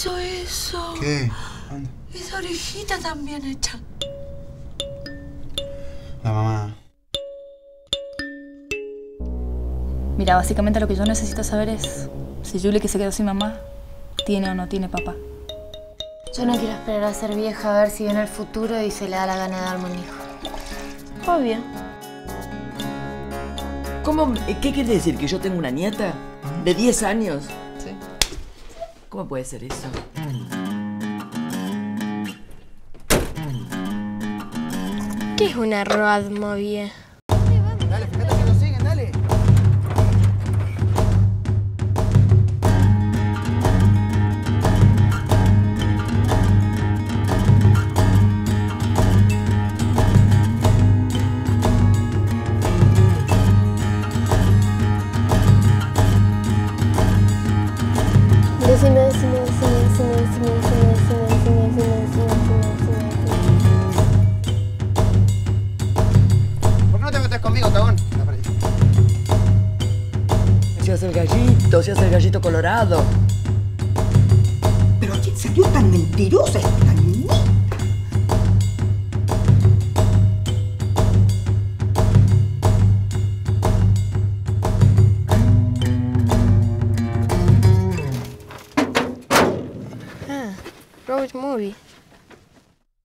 Eso, eso. ¿Qué? ¿Dónde? Esa orejita también hecha. La mamá. Mira, básicamente lo que yo necesito saber es si Julie, que se quedó sin mamá, tiene o no tiene papá. Yo no quiero esperar a ser vieja a ver si viene el futuro y se le da la gana de darme un hijo. Obvio. ¿Cómo? ¿Qué quiere decir? ¿Que yo tengo una nieta? ¿De 10 años? Sí. ¿Cómo puede ser eso? ¿Qué es una road movie? Dale, fíjate que nos siguen, dale. Seas el gallito colorado. ¿Pero a quién salió tan mentirosa esta niñita? Ah, road movie.